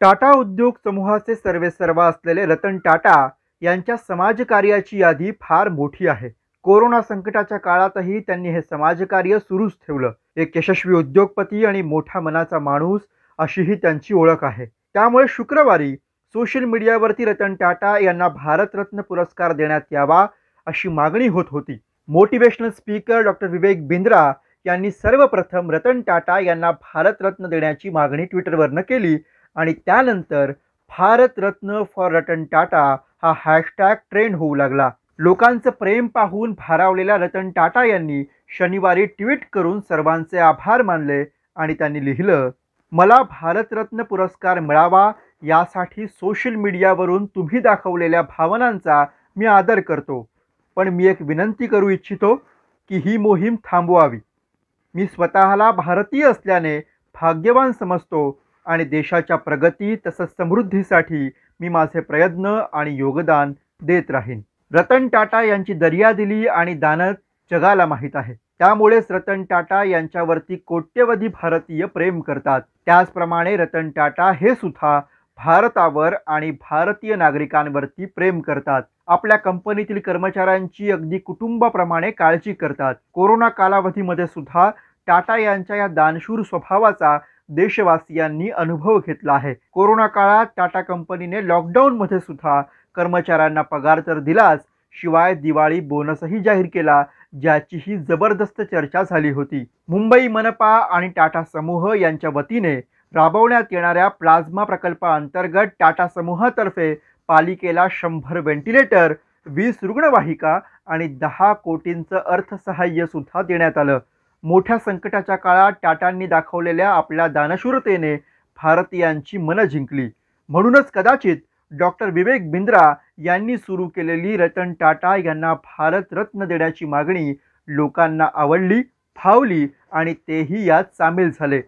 टाटा उद्योग समूहाचे सर्वेसर्वा असलेले रतन टाटा यांच्या समाजकार्याची यादी फार मोठी आहे। कोरोना संकटाच्या काळातही त्यांनी हे समाजकार्य सुरूच ठेवलं। एक यशस्वी उद्योगपती आणि मोठा मनाचा माणूस अशी ही त्यांची ओळख आहे। त्यामुळे शुक्रवारी सोशल मीडियावरती रतन टाटा यांना भारतरत्न पुरस्कार देण्यात यावा अशी मागणी होत होती। Motivational speaker doctor Vivek Bindra यांनी सर्वप्रथम रतन टाटा यांना भारतरत्न देण्याची मागणी ट्विटरवरनं केली आणि त्यानंतर भारतरत्न फॉर रतन टाटा हा हॅशटॅग ट्रेंड होऊ लागला। लोकांचं प्रेम पाहून भारावलेला रतन टाटा यांनी शनिवारी ट्विट करून सर्वांचे आभार मानले आणि त्यांनी लिहिलं, मला भारतरत्न पुरस्कार मिळावा यासाठी सोशल मीडियावरून तुम्ही दाखवलेल्या भावनांचा मी आदर करतो, पण मी एक विनंती करू इच्छितो की ही मोहीम थांबवावी। मी स्वतःला भारतीय असल्याने भाग्यवान समजतो आणि देशाच्या प्रगती तसंच समृद्धीसाठी मी माझे प्रयत्न आणि योगदान देत राहीन। रतन टाटा यांची दर्यादिली आणि दानत जगाला माहीत आहे। त्यामुळेच रतन टाटा यांच्यावरती कोट्यवधी भारतीय प्रेम करतात। त्याचप्रमाणे रतन टाटा हे सुद्धा भारतावर आणि भारतीय नागरिकांवरती प्रेम करतात। आपल्या कंपनीतील कर्मचाऱ्यांची अगदी कुटुंबाप्रमाणे काळजी करतात। कोरोना कालावधीमध्ये सुद्धा टाटा यांच्या या दानशूर स्वभावाचा देशवासियांनी अनुभव घेतला आहे। कोरोना काळात टाटा कंपनीने लॉकडाऊन मध्ये सुद्धा कर्मचाऱ्यांना पगार तर दिलाच, शिवाय दिवाळी बोनसही जाहीर केला, ज्याचीही जबरदस्त चर्चा झाली होती। मुंबई मनपा आणि टाटा समूह यांच्या वतीने राबवण्यात येणाऱ्या प्लाझ्मा प्रकल्पाअंतर्गत टाटा समूहातर्फे पालिकेला 100 व्हेंटिलेटर, 20 रुग्णवाहिका आणि 10 कोटींचं अर्थसहाय्य सुद्धा देण्यात आलं। मोठ्या संकटाच्या काळात टाटांनी दाखवलेल्या आपल्या दानशूरतेने भारतीयांची मनं जिंकली। म्हणूनच कदाचित डॉक्टर विवेक बिंद्रा यांनी सुरू केलेली रतन टाटा यांना भारतरत्न देण्याची मागणी लोकांना आवडली, भावली आणि तेही यात सामील झाले।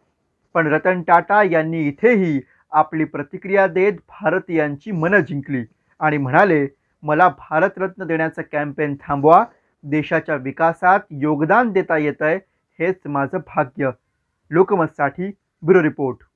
पण रतन टाटा यांनी इथेही आपली प्रतिक्रिया देत भारतीयांची मनं जिंकली आणि म्हणाले, मला भारतरत्न देण्याचं कॅम्पेन थांबवा, देशाच्या विकासात योगदान देता येतंय हेच माझं भाग्य। लोकमतसाठी ब्युरो रिपोर्ट।